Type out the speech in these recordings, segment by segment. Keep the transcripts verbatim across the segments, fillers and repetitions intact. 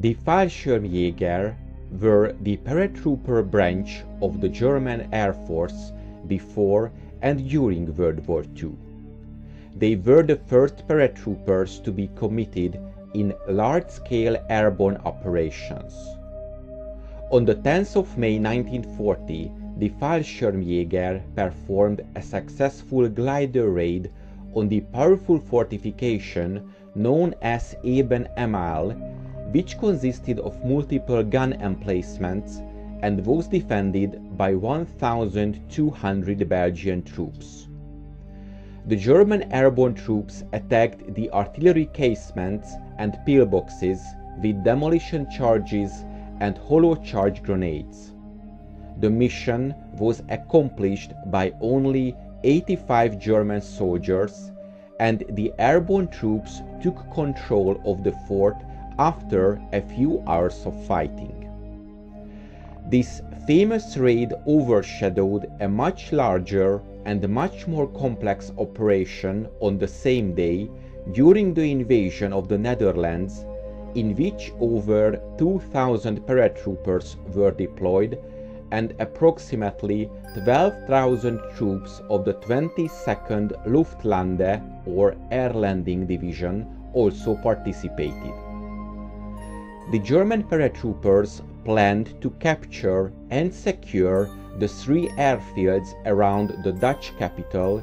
The Fallschirmjäger were the paratrooper branch of the German Air Force before and during World War Two. They were the first paratroopers to be committed in large-scale airborne operations. On the tenth of May nineteen forty, the Fallschirmjäger performed a successful glider raid on the powerful fortification known as Eben Emael, which consisted of multiple gun emplacements and was defended by one thousand two hundred Belgian troops. The German airborne troops attacked the artillery casements and pillboxes with demolition charges and hollow charge grenades. The mission was accomplished by only eighty-five German soldiers, and the airborne troops took control of the fort after a few hours of fighting. This famous raid overshadowed a much larger and much more complex operation on the same day during the invasion of the Netherlands, in which over two thousand paratroopers were deployed and approximately twelve thousand troops of the twenty-second Luftlande or Air Landing Division also participated. The German paratroopers planned to capture and secure the three airfields around the Dutch capital,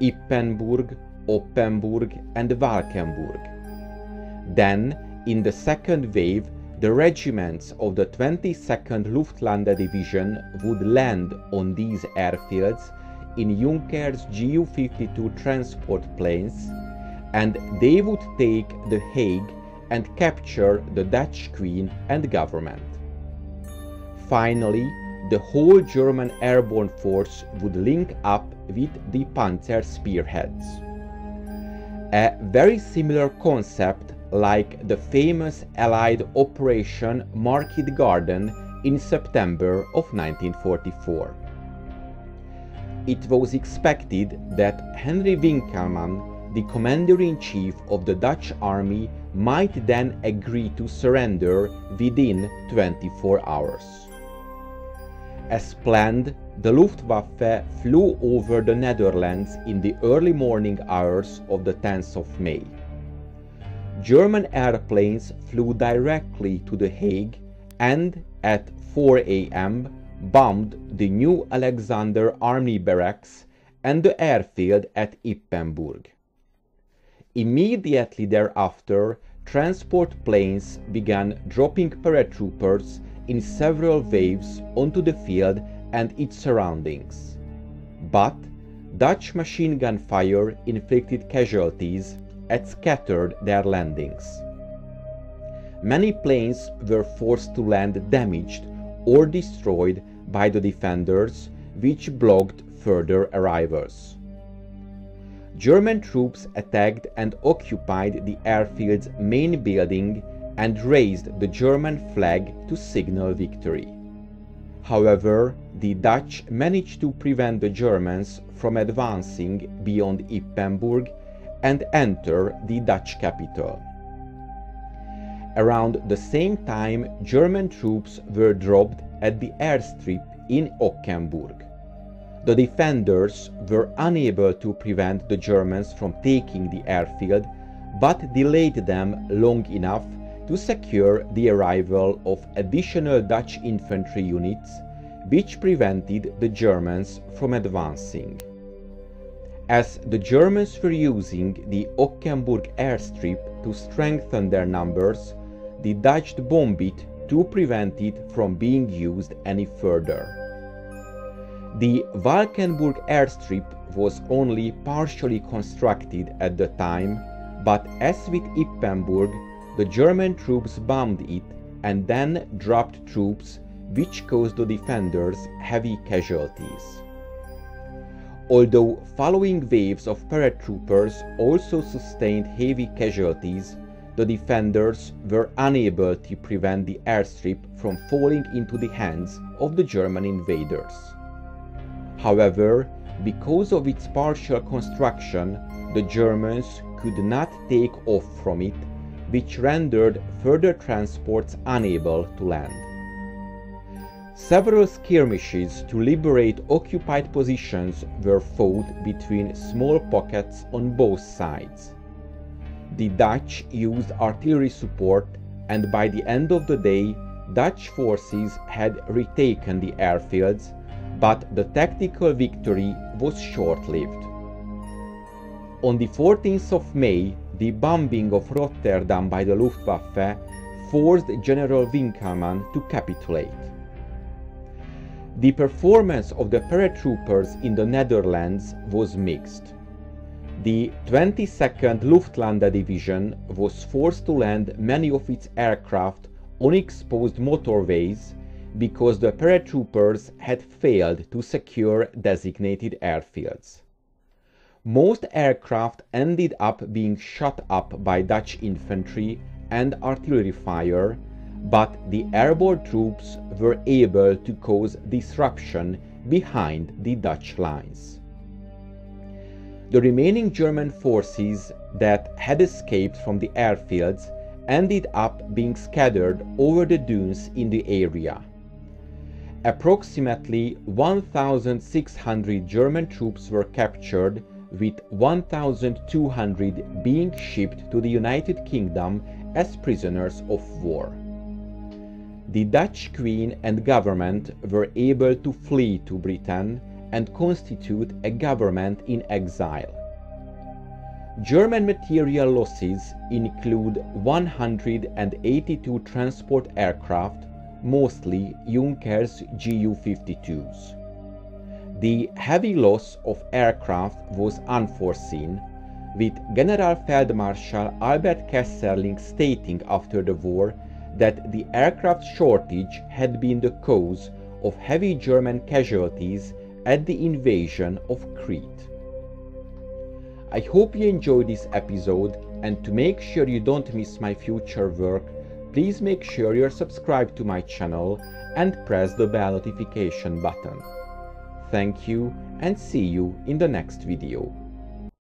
Ypenburg, Oppenburg and Valkenburg. Then, in the second wave, the regiments of the twenty-second Luftlande Division would land on these airfields in Juncker's Ju fifty-two transport planes, and they would take The Hague and capture the Dutch Queen and government. Finally, the whole German airborne force would link up with the Panzer spearheads. A very similar concept like the famous Allied Operation Market Garden in September of nineteen forty-four. It was expected that Henry Winkelmann, the commander-in-chief of the Dutch army, might then agree to surrender within twenty-four hours. As planned, the Luftwaffe flew over the Netherlands in the early morning hours of the tenth of May. German airplanes flew directly to The Hague and, at four A M, bombed the new Alexander Army barracks and the airfield at Ypenburg. Immediately thereafter, transport planes began dropping paratroopers in several waves onto the field and its surroundings. But Dutch machine gun fire inflicted casualties and scattered their landings. Many planes were forced to land damaged or destroyed by the defenders, which blocked further arrivals. German troops attacked and occupied the airfield's main building and raised the German flag to signal victory. However, the Dutch managed to prevent the Germans from advancing beyond Ypenburg and enter the Dutch capital. Around the same time, German troops were dropped at the airstrip in Ockenburg. The defenders were unable to prevent the Germans from taking the airfield, but delayed them long enough to secure the arrival of additional Dutch infantry units, which prevented the Germans from advancing. As the Germans were using the Ockenburg airstrip to strengthen their numbers, the Dutch bombed it to prevent it from being used any further. The Valkenburg airstrip was only partially constructed at the time, but as with Ypenburg, the German troops bombed it and then dropped troops, which caused the defenders heavy casualties. Although following waves of paratroopers also sustained heavy casualties, the defenders were unable to prevent the airstrip from falling into the hands of the German invaders. However, because of its partial construction, the Germans could not take off from it, which rendered further transports unable to land. Several skirmishes to liberate occupied positions were fought between small pockets on both sides. The Dutch used artillery support, and by the end of the day, Dutch forces had retaken the airfields, but the tactical victory was short-lived. On the fourteenth of May, the bombing of Rotterdam by the Luftwaffe forced General Winkelmann to capitulate. The performance of the paratroopers in the Netherlands was mixed. The twenty-second Luftlandedivision Division was forced to land many of its aircraft on exposed motorways because the paratroopers had failed to secure designated airfields. Most aircraft ended up being shot up by Dutch infantry and artillery fire, but the airborne troops were able to cause disruption behind the Dutch lines. The remaining German forces that had escaped from the airfields ended up being scattered over the dunes in the area. Approximately one thousand six hundred German troops were captured, with one thousand two hundred being shipped to the United Kingdom as prisoners of war. The Dutch Queen and government were able to flee to Britain and constitute a government in exile. German material losses include one hundred eighty-two transport aircraft, mostly Juncker's Ju fifty-twos. The heavy loss of aircraft was unforeseen, with General Feldmarschall Albert Kesselring stating after the war that the aircraft shortage had been the cause of heavy German casualties at the invasion of Crete. I hope you enjoyed this episode, and to make sure you don't miss my future work, please make sure you're subscribed to my channel and press the bell notification button. Thank you, and see you in the next video.